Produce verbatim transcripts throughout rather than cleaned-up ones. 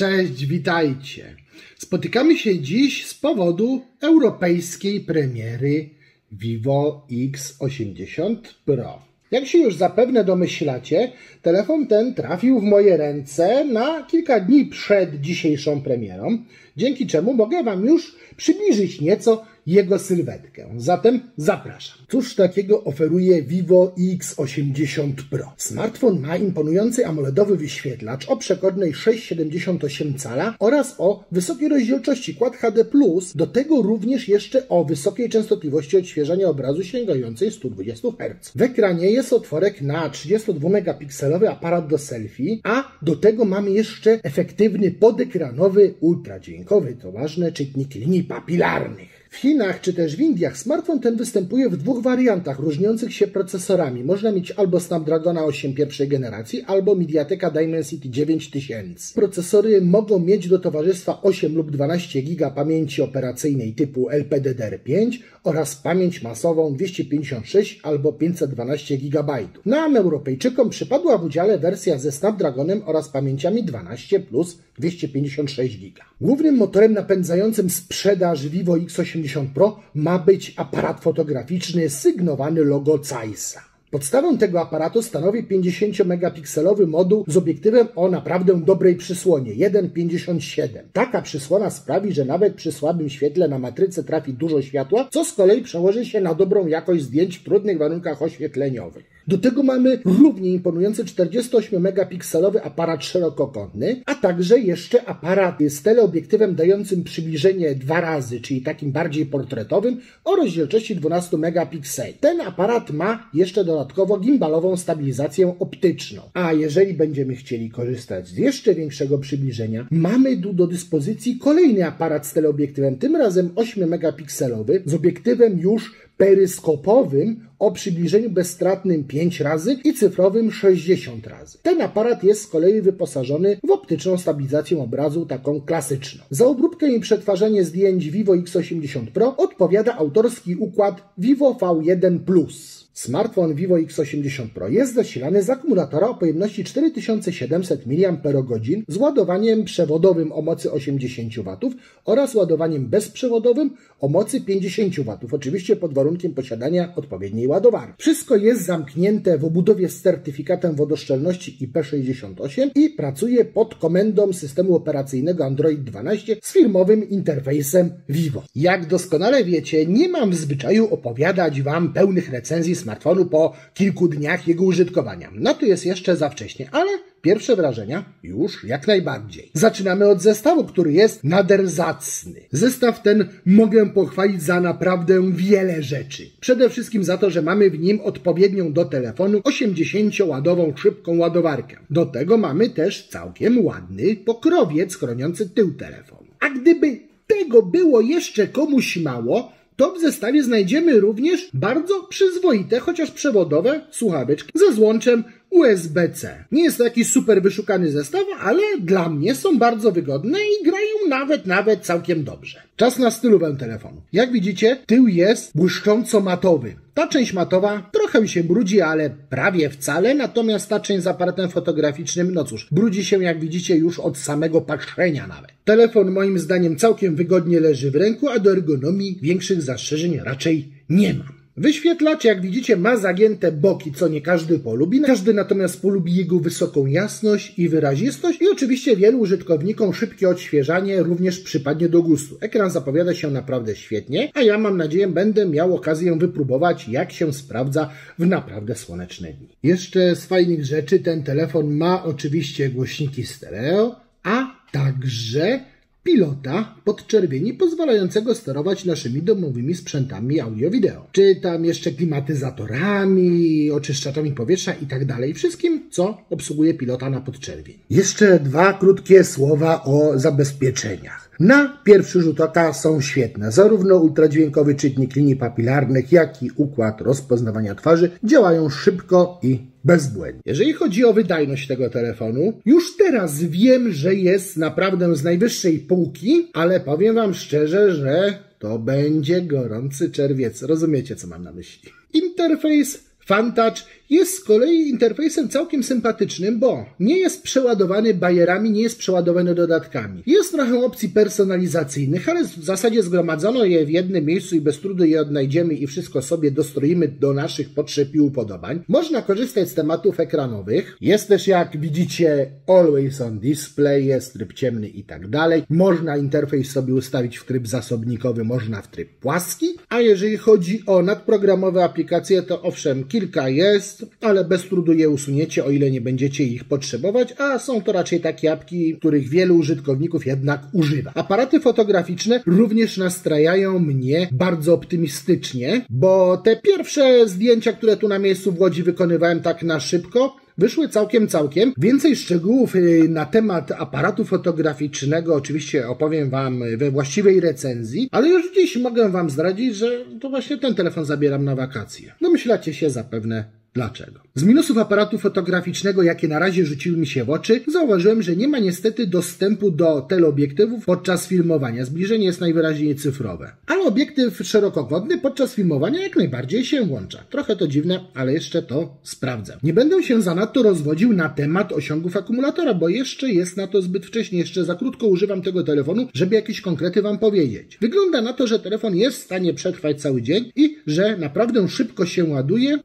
Cześć, witajcie. Spotykamy się dziś z powodu europejskiej premiery Vivo X osiemdziesiąt Pro. Jak się już zapewne domyślacie, telefon ten trafił w moje ręce na kilka dni przed dzisiejszą premierą, dzięki czemu mogę Wam już przybliżyć nieco jego sylwetkę. Zatem zapraszam. Cóż takiego oferuje Vivo X osiemdziesiąt Pro? Smartfon ma imponujący AMOLEDowy wyświetlacz o przekornej sześć przecinek siedemdziesiąt osiem cala oraz o wysokiej rozdzielczości Q H D plus, do tego również jeszcze o wysokiej częstotliwości odświeżania obrazu sięgającej stu dwudziestu herców. W ekranie jest otworek na trzydziestu dwumegapikselowy aparat do selfie, a do tego mamy jeszcze efektywny podekranowy ultradźwiękowy, to ważne, czytnik linii papilarnych. W Chinach czy też w Indiach smartfon ten występuje w dwóch wariantach różniących się procesorami. Można mieć albo Snapdragona osiem pierwszej generacji, albo MediaTeka Dimensity dziewięć tysięcy. Procesory mogą mieć do towarzystwa osiem lub dwanaście gigabajtów pamięci operacyjnej typu L P D D R pięć oraz pamięć masową dwieście pięćdziesiąt sześć albo pięćset dwanaście gigabajtów. Nam Europejczykom przypadła w udziale wersja ze Snapdragonem oraz pamięciami dwanaście plus dwieście pięćdziesiąt sześć gigabajtów. Głównym motorem napędzającym sprzedaż Vivo X osiemdziesiąt Pro ma być aparat fotograficzny sygnowany logo Zeissa. Podstawą tego aparatu stanowi pięćdziesięciomegapikselowy moduł z obiektywem o naprawdę dobrej przysłonie jeden przecinek pięćdziesiąt siedem. Taka przysłona sprawi, że nawet przy słabym świetle na matrycę trafi dużo światła, co z kolei przełoży się na dobrą jakość zdjęć w trudnych warunkach oświetleniowych. Do tego mamy równie imponujący czterdziestoosmiomegapikselowy aparat szerokokątny, a także jeszcze aparat z teleobiektywem dającym przybliżenie dwa razy, czyli takim bardziej portretowym, o rozdzielczości dwanaście megapikseli. Ten aparat ma jeszcze do dodatkowo gimbalową stabilizację optyczną. A jeżeli będziemy chcieli korzystać z jeszcze większego przybliżenia, mamy tu do dyspozycji kolejny aparat z teleobiektywem, tym razem ośmiomegapikselowy, z obiektywem już peryskopowym o przybliżeniu bezstratnym pięć razy i cyfrowym sześćdziesiąt razy. Ten aparat jest z kolei wyposażony w optyczną stabilizację obrazu, taką klasyczną. Za obróbkę i przetwarzanie zdjęć Vivo X osiemdziesiąt Pro odpowiada autorski układ Vivo V jeden plus. Smartfon Vivo X osiemdziesiąt Pro jest zasilany z akumulatora o pojemności cztery tysiące siedemset miliamperogodzin z ładowaniem przewodowym o mocy osiemdziesiąt watów oraz ładowaniem bezprzewodowym o mocy pięćdziesiąt watów, oczywiście pod warunkiem posiadania odpowiedniej ładowarki. Wszystko jest zamknięte w obudowie z certyfikatem wodoszczelności I P sześćdziesiąt osiem i pracuje pod komendą systemu operacyjnego Android dwanaście z firmowym interfejsem Vivo. Jak doskonale wiecie, nie mam w zwyczaju opowiadać Wam pełnych recenzji smartfonu po kilku dniach jego użytkowania. No to jest jeszcze za wcześnie, ale pierwsze wrażenia już jak najbardziej. Zaczynamy od zestawu, który jest nader zacny. Zestaw ten mogę pochwalić za naprawdę wiele rzeczy. Przede wszystkim za to, że mamy w nim odpowiednią do telefonu osiemdziesięciowadową szybką ładowarkę. Do tego mamy też całkiem ładny pokrowiec chroniący tył telefonu. A gdyby tego było jeszcze komuś mało, to w zestawie znajdziemy również bardzo przyzwoite, chociaż przewodowe słuchaweczki ze złączem U S B C. Nie jest to jakiś super wyszukany zestaw, ale dla mnie są bardzo wygodne i grają nawet, nawet całkiem dobrze. Czas na stylówę telefonu. Jak widzicie, tył jest błyszcząco matowy. Ta część matowa trochę się brudzi, ale prawie wcale, natomiast ta część z aparatem fotograficznym, no cóż, brudzi się jak widzicie już od samego patrzenia nawet. Telefon moim zdaniem całkiem wygodnie leży w ręku, a do ergonomii większych zastrzeżeń raczej nie mam. Wyświetlacz, jak widzicie, ma zagięte boki, co nie każdy polubi. Każdy natomiast polubi jego wysoką jasność i wyrazistość i oczywiście wielu użytkownikom szybkie odświeżanie również przypadnie do gustu. Ekran zapowiada się naprawdę świetnie, a ja mam nadzieję, będę miał okazję wypróbować, jak się sprawdza w naprawdę słoneczne dni. Jeszcze z fajnych rzeczy ten telefon ma oczywiście głośniki stereo, a także pilota podczerwieni pozwalającego sterować naszymi domowymi sprzętami audio-wideo. Czy tam jeszcze klimatyzatorami, oczyszczaczami powietrza i tak dalej. Wszystkim, co obsługuje pilota na podczerwień. Jeszcze dwa krótkie słowa o zabezpieczeniach. Na pierwszy rzut oka są świetne. Zarówno ultradźwiękowy czytnik linii papilarnych, jak i układ rozpoznawania twarzy działają szybko i bezbłędnie. Jeżeli chodzi o wydajność tego telefonu, już teraz wiem, że jest naprawdę z najwyższej półki, ale powiem Wam szczerze, że to będzie gorący czerwiec. Rozumiecie, co mam na myśli. Interfejs Funtouch jest z kolei interfejsem całkiem sympatycznym, bo nie jest przeładowany bajerami, nie jest przeładowany dodatkami. Jest trochę opcji personalizacyjnych, ale w zasadzie zgromadzono je w jednym miejscu i bez trudu je odnajdziemy i wszystko sobie dostroimy do naszych potrzeb i upodobań. Można korzystać z tematów ekranowych. Jest też, jak widzicie, always on display, jest tryb ciemny i tak dalej. Można interfejs sobie ustawić w tryb zasobnikowy, można w tryb płaski. A jeżeli chodzi o nadprogramowe aplikacje, to owszem, kilka jest, ale bez trudu je usuniecie, o ile nie będziecie ich potrzebować, a są to raczej takie apki, których wielu użytkowników jednak używa. Aparaty fotograficzne również nastrajają mnie bardzo optymistycznie, bo te pierwsze zdjęcia, które tu na miejscu w Łodzi wykonywałem tak na szybko, wyszły całkiem, całkiem. Więcej szczegółów na temat aparatu fotograficznego oczywiście opowiem Wam we właściwej recenzji, ale już dziś mogę Wam zdradzić, że to właśnie ten telefon zabieram na wakacje. Domyślacie się zapewne dlaczego. Z minusów aparatu fotograficznego, jakie na razie rzuciły mi się w oczy, zauważyłem, że nie ma niestety dostępu do teleobiektywów podczas filmowania. Zbliżenie jest najwyraźniej cyfrowe. Ale obiektyw szerokokątny podczas filmowania jak najbardziej się włącza. Trochę to dziwne, ale jeszcze to sprawdzę. Nie będę się zanadto rozwodził na temat osiągów akumulatora, bo jeszcze jest na to zbyt wcześnie. Jeszcze za krótko używam tego telefonu, żeby jakieś konkrety Wam powiedzieć. Wygląda na to, że telefon jest w stanie przetrwać cały dzień i że naprawdę szybko się ładuje.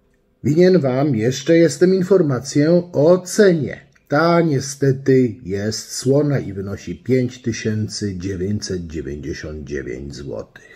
Winien Wam jeszcze jestem informację o cenie. Ta niestety jest słona i wynosi pięć tysięcy dziewięćset dziewięćdziesiąt dziewięć złotych.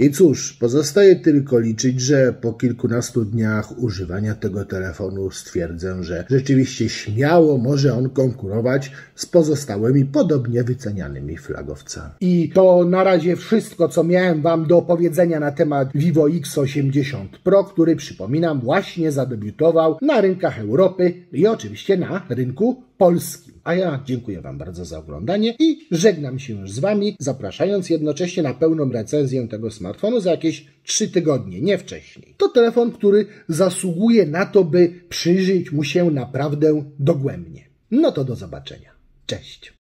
I cóż, pozostaje tylko liczyć, że po kilkunastu dniach używania tego telefonu stwierdzę, że rzeczywiście śmiało może on konkurować z pozostałymi podobnie wycenianymi flagowcami. I to na razie wszystko, co miałem Wam do opowiedzenia na temat Vivo X osiemdziesiąt Pro, który, przypominam, właśnie zadebiutował na rynkach Europy i oczywiście na rynku polskim. A ja dziękuję Wam bardzo za oglądanie i żegnam się już z Wami, zapraszając jednocześnie na pełną recenzję tego smartfonu za jakieś trzy tygodnie, nie wcześniej. To telefon, który zasługuje na to, by przyjrzeć mu się naprawdę dogłębnie. No to do zobaczenia. Cześć!